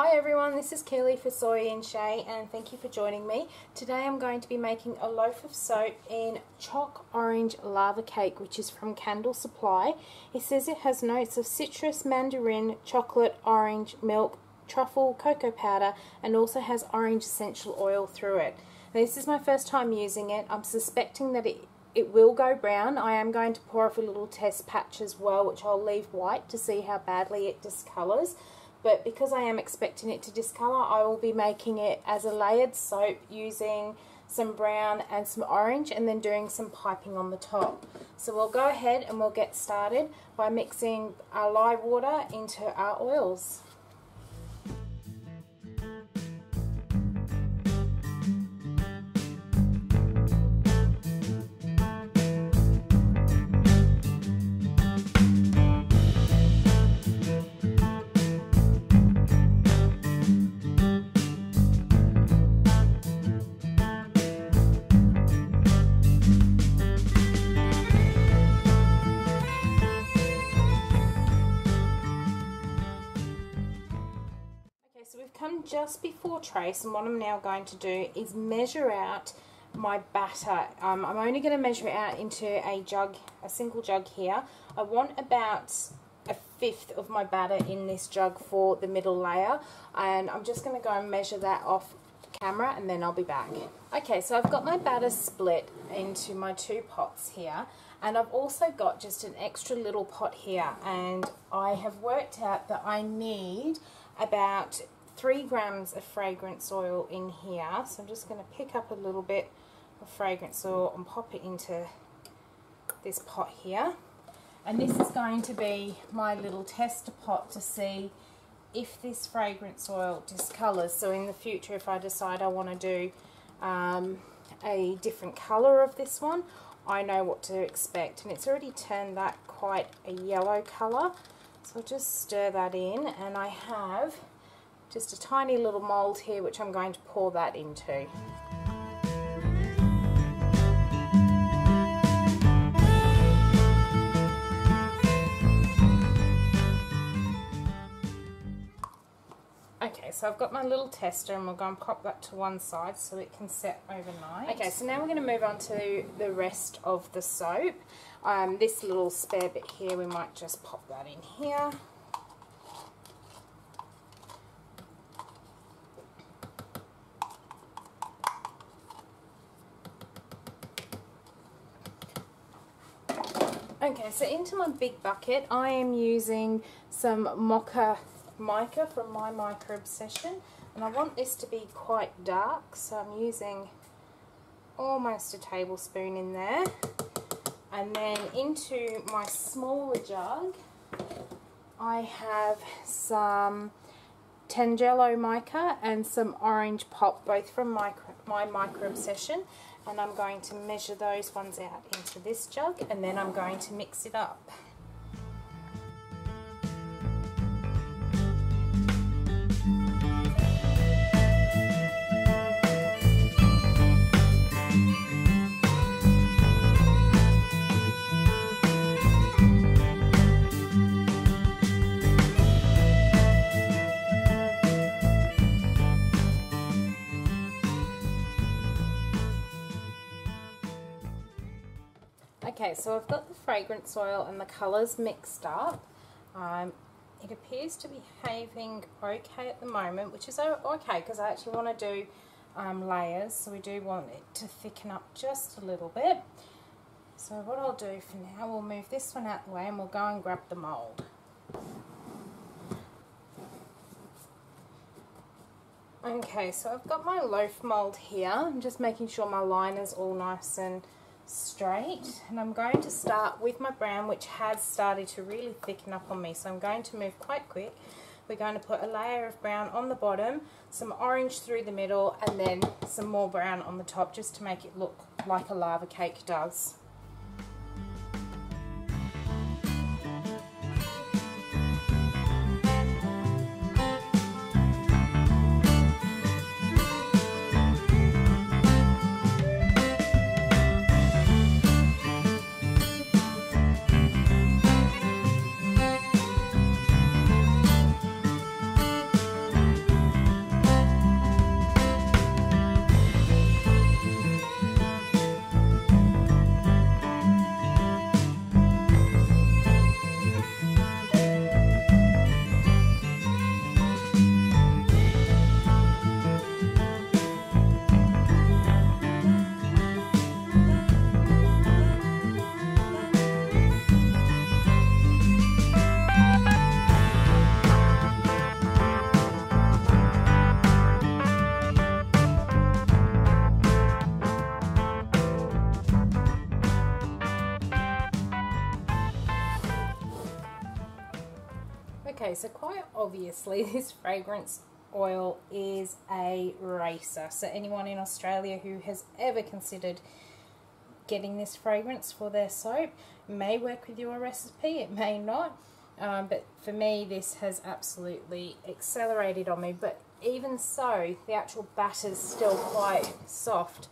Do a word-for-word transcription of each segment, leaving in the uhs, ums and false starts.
Hi everyone, this is Keely for Soy and Shea, and thank you for joining me. Today I'm going to be making a loaf of soap in choc orange lava cake, which is from Candle Supply. It says it has notes of citrus, mandarin, chocolate, orange, milk, truffle, cocoa powder, and also has orange essential oil through it. Now, this is my first time using it. I'm suspecting that it It will go brown. I am going to pour off a little test patch as well, which I'll leave white to see how badly it discolors. But because I am expecting it to discolor, I will be making it as a layered soap using some brown and some orange and then doing some piping on the top. So we'll go ahead and we'll get started by mixing our lye water into our oils. Come just before trace, and what I'm now going to do is measure out my batter. Um, I'm only going to measure it out into a jug, a single jug here. I want about a fifth of my batter in this jug for the middle layer, and I'm just going to go and measure that off camera and then I'll be back. Okay, so I've got my batter split into my two pots here, and I've also got just an extra little pot here, and I have worked out that I need about three grams of fragrance oil in here. So I'm just going to pick up a little bit of fragrance oil and pop it into this pot here, and this is going to be my little tester pot to see if this fragrance oil discolors. So in the future, if I decide I want to do um, a different color of this one, I know what to expect. And it's already turned that quite a yellow color, so I'll just stir that in, and I have just a tiny little mold here which I'm going to pour that into. Okay, so I've got my little tester, and we'll go and pop that to one side so it can set overnight. Okay, so now we're going to move on to the rest of the soap. Um, this little spare bit here, we might just pop that in here. Okay, so into my big bucket, I am using some mocha mica from my mica obsession, and I want this to be quite dark, so I'm using almost a tablespoon in there. And then into my smaller jug, I have some tangelo mica and some orange pop, both from my, my mica obsession. And I'm going to measure those ones out into this jug, and then I'm going to mix it up. Okay, so I've got the fragrance oil and the colours mixed up. Um, it appears to be behaving okay at the moment, which is okay because I actually want to do um, layers, so we do want it to thicken up just a little bit. So what I'll do for now, we'll move this one out the way and we'll go and grab the mould. Okay, so I've got my loaf mould here. I'm just making sure my line is all nice and straight, and I'm going to start with my brown, which has started to really thicken up on me, so I'm going to move quite quick. We're going to put a layer of brown on the bottom, some orange through the middle, and then some more brown on the top, just to make it look like a lava cake does. Okay, so quite obviously this fragrance oil is a racer. So anyone in Australia who has ever considered getting this fragrance for their soap may work with your recipe, it may not. Um, but for me, this has absolutely accelerated on me. But even so, the actual batter's still quite soft.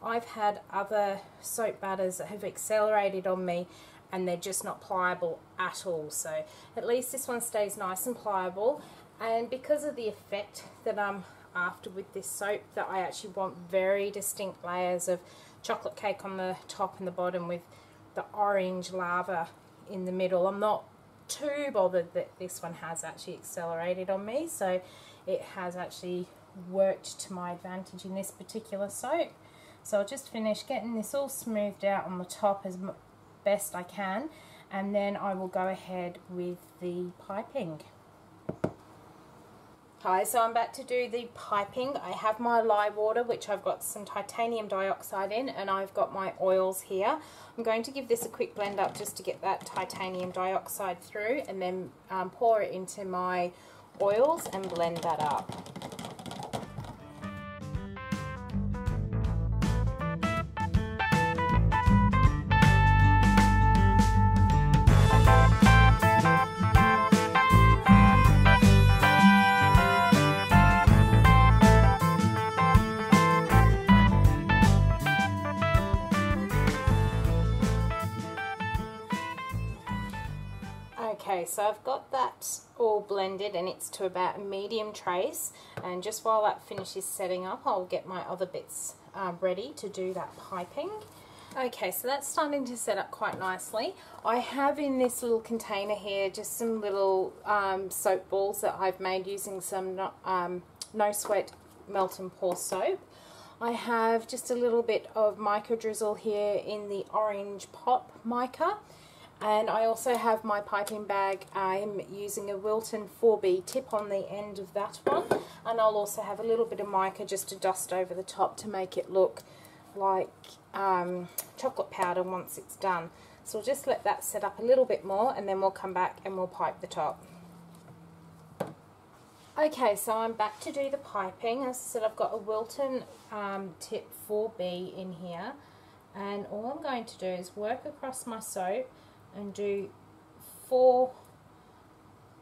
I've had other soap batters that have accelerated on me and they're just not pliable at all. So at least this one stays nice and pliable. And because of the effect that I'm after with this soap, that I actually want very distinct layers of chocolate cake on the top and the bottom with the orange lava in the middle. I'm not too bothered that this one has actually accelerated on me, so it has actually worked to my advantage in this particular soap. So I'll just finish getting this all smoothed out on the top as best I can, and then I will go ahead with the piping. Hi, so I'm back to do the piping. I have my lye water, which I've got some titanium dioxide in, and I've got my oils here. I'm going to give this a quick blend up just to get that titanium dioxide through, and then um, pour it into my oils and blend that up. So I've got that all blended and it's to about a medium trace, and just while that finishes setting up, I'll get my other bits uh, ready to do that piping. Okay, so that's starting to set up quite nicely. I have in this little container here just some little um, soap balls that I've made using some no, um, no sweat melt and pour soap. I have just a little bit of mica drizzle here in the orange pop mica. And I also have my piping bag. I'm using a Wilton four B tip on the end of that one. And I'll also have a little bit of mica just to dust over the top to make it look like um, chocolate powder once it's done. So I'll just let that set up a little bit more, and then we'll come back and we'll pipe the top. Okay, so I'm back to do the piping. As I said, I've got a Wilton um, tip four B in here. And all I'm going to do is work across my soap and do four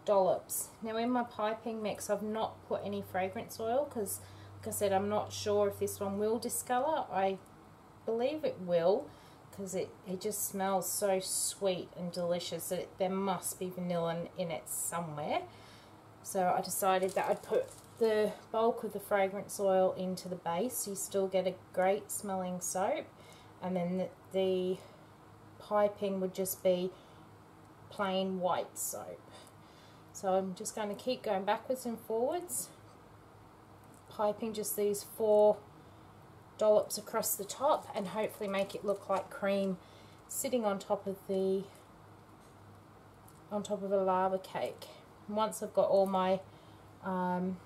dollops. Now in my piping mix I've not put any fragrance oil because, like I said, I'm not sure if this one will discolour. I believe it will because it, it just smells so sweet and delicious that it, there must be vanilla in it somewhere. So I decided that I'd put the bulk of the fragrance oil into the base so you still get a great smelling soap, and then the, the piping would just be plain white soap. So I'm just going to keep going backwards and forwards, piping just these four dollops across the top, and hopefully make it look like cream sitting on top of the on top of a lava cake. And once I've got all my um,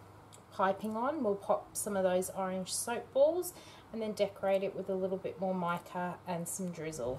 piping on, we'll pop some of those orange soap balls and then decorate it with a little bit more mica and some drizzle.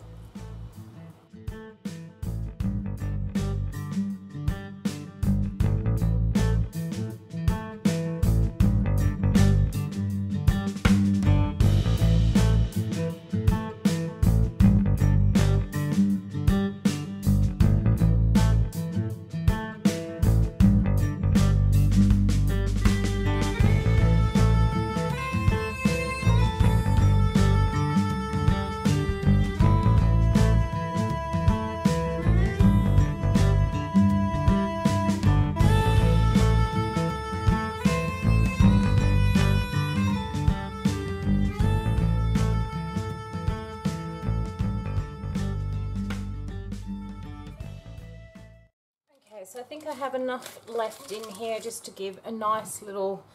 So I think I have enough left in here just to give a nice little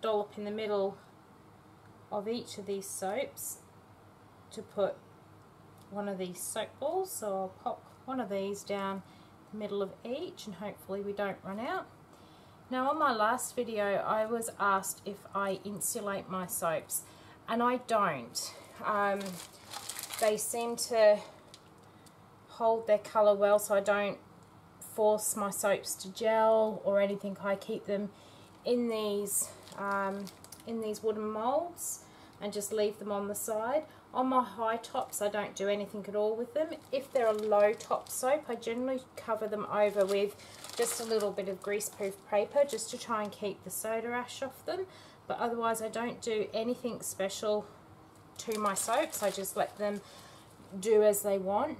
dollop in the middle of each of these soaps to put one of these soap balls. So I'll pop one of these down the middle of each and hopefully we don't run out. Now on my last video I was asked if I insulate my soaps, and I don't. Um, they seem to hold their colour well, so I don't force my soaps to gel or anything. I keep them in these um, in these wooden molds and just leave them on the side. On my high tops I don't do anything at all with them. If they're a low top soap I generally cover them over with just a little bit of greaseproof paper just to try and keep the soda ash off them, but otherwise I don't do anything special to my soaps. I just let them do as they want.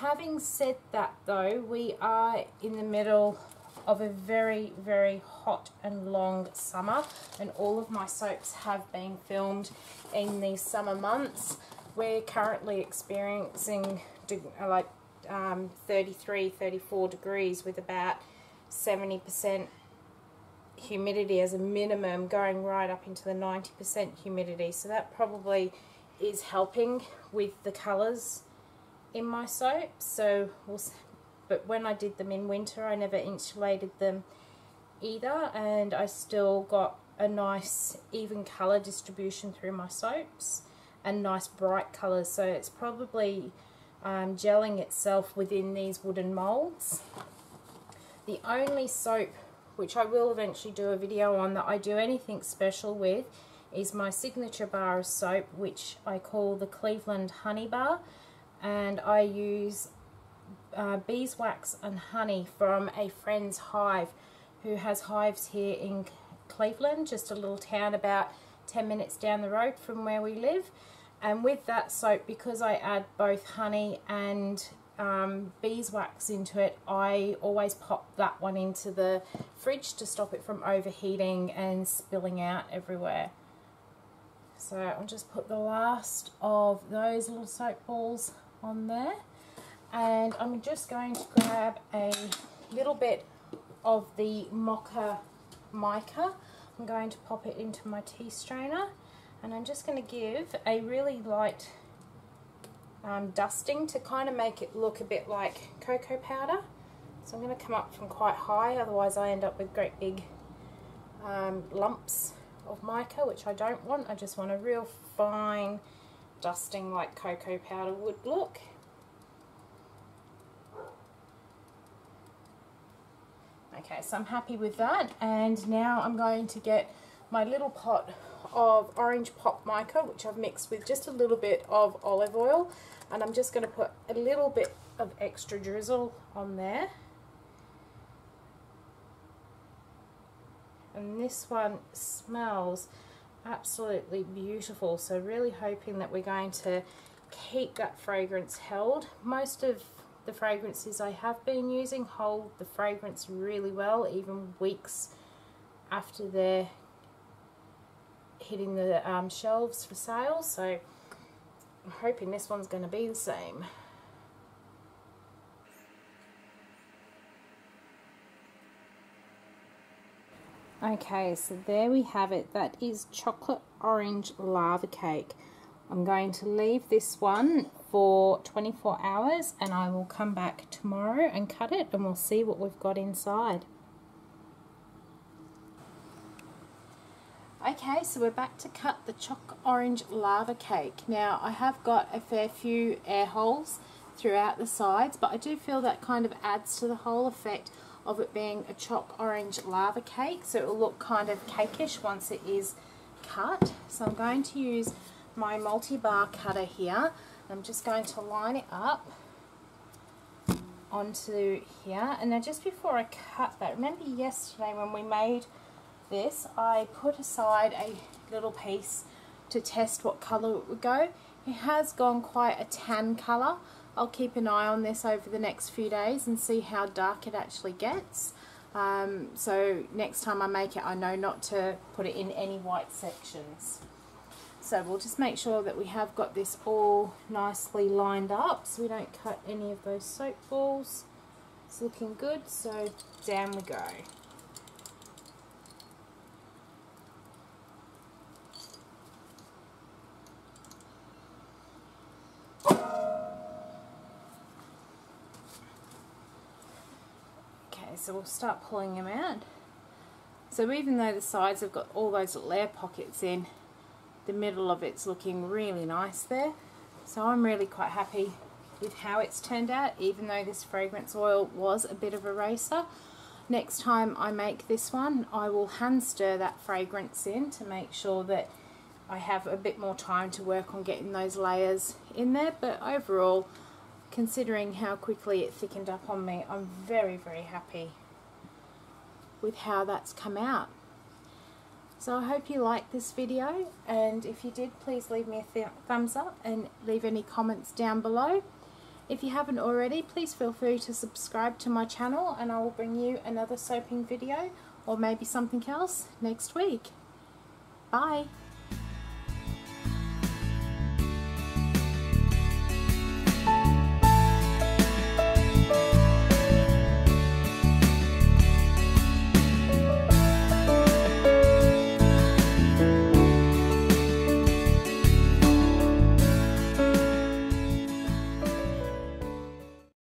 Having said that though, we are in the middle of a very very hot and long summer, and all of my soaps have been filmed in the summer months. We're currently experiencing like um, thirty-three, thirty-four degrees with about seventy percent humidity as a minimum, going right up into the ninety percent humidity, so that probably is helping with the colours in my soap. So we'll see. But when I did them in winter I never insulated them either, and I still got a nice even colour distribution through my soaps and nice bright colours. So it's probably um, gelling itself within these wooden moulds. The only soap which I will eventually do a video on that I do anything special with is my signature bar of soap, which I call the Cleveland Honey Bar, and I use Uh, beeswax and honey from a friend's hive who has hives here in Cleveland, just a little town about ten minutes down the road from where we live. And with that soap, because I add both honey and um, beeswax into it, I always pop that one into the fridge to stop it from overheating and spilling out everywhere. So I'll just put the last of those little soap balls on there. And I'm just going to grab a little bit of the mocha mica. I'm going to pop it into my tea strainer, and I'm just going to give a really light um, dusting to kind of make it look a bit like cocoa powder. So I'm going to come up from quite high, otherwise I end up with great big um, lumps of mica, which I don't want. I just want a real fine dusting like cocoa powder would look. Okay, so I'm happy with that, and now I'm going to get my little pot of orange pop mica, which I've mixed with just a little bit of olive oil, and I'm just going to put a little bit of extra drizzle on there. And this one smells absolutely beautiful, so really hoping that we're going to keep that fragrance held. Most of the fragrances I have been using hold the fragrance really well, even weeks after they're hitting the um, shelves for sale, so I'm hoping this one's going to be the same. Okay, so there we have it. That is chocolate orange lava cake. I'm going to leave this one for twenty-four hours, and I will come back tomorrow and cut it, and we'll see what we've got inside. Okay, so we're back to cut the choc orange lava cake. Now I have got a fair few air holes throughout the sides, but I do feel that kind of adds to the whole effect of it being a choc orange lava cake, so it will look kind of cakeish once it is cut. So I'm going to use my multi-bar cutter here. I'm just going to line it up onto here. And now just before I cut that, remember yesterday when we made this, I put aside a little piece to test what colour it would go. It has gone quite a tan colour. I'll keep an eye on this over the next few days and see how dark it actually gets. Um, so next time I make it, I know not to put it in any white sections. So we'll just make sure that we have got this all nicely lined up so we don't cut any of those soap balls. It's looking good, so down we go. Okay, so we'll start pulling them out. So even though the sides have got all those little air pockets in, the middle of it's looking really nice there, so I'm really quite happy with how it's turned out, even though this fragrance oil was a bit of a racer. Next time I make this one, I will hand stir that fragrance in to make sure that I have a bit more time to work on getting those layers in there. But overall, considering how quickly it thickened up on me, I'm very, very happy with how that's come out. So I hope you liked this video, and if you did, please leave me a th thumbs up and leave any comments down below. If you haven't already, please feel free to subscribe to my channel, and I will bring you another soaping video or maybe something else next week. Bye!